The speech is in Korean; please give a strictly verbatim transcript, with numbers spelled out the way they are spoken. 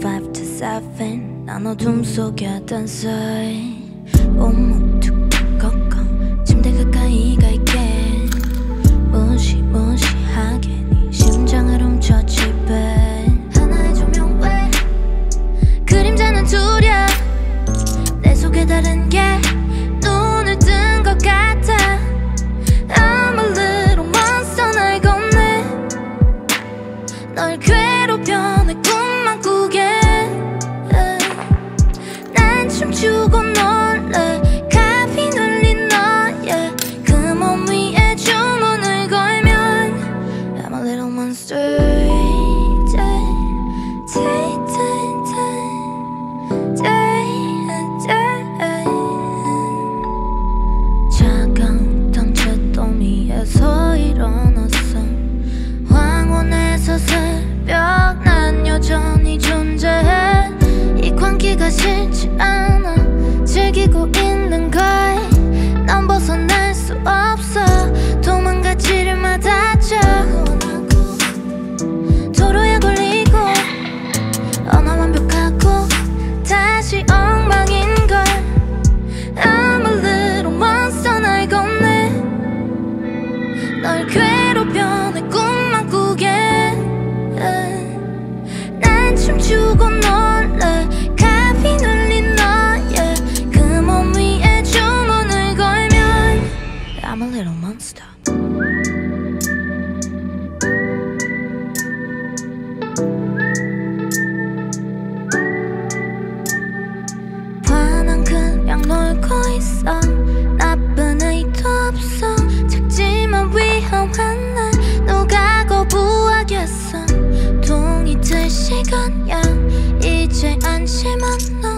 five to seven 난 어둠 속에 댄서이 온몸 툭툭 꺾어 침대 가까이 가 있게 무시무시하게 네 심장을 훔쳐 지배 하나의 조명 외 그림자는 두려 내 속에 다른 게 눈을 뜬 것 같아 I'm a little monster 날 건네 널 괴롭혀 내 꿈만 꾸게 난 춤추고 놀래 카피 눌린 너의 그 몸 위에 주문을 걸면 I'm a little monster 서 일어났어 황혼에서 새벽 난 여전히 존재해 이 광기가 싫지 않아 즐기고 있는 걸 난 벗어날 수 없어 도망가 지름아 다쳐 도로에 걸리고 언어 완벽하고 다시 엉망인 걸 I'm a little monster 날 건네 널 괴롭혀 내 꿈만 꾸게 난 춤추고 놀래 카피 눌린 너의 그 몸 위에 주문을 걸면 I'm a little monster 화난 그냥 놀고 있어 나쁜 의도 없어 위험한 날 누가 거부하겠어 동이 들 시간야 이제 안심한 날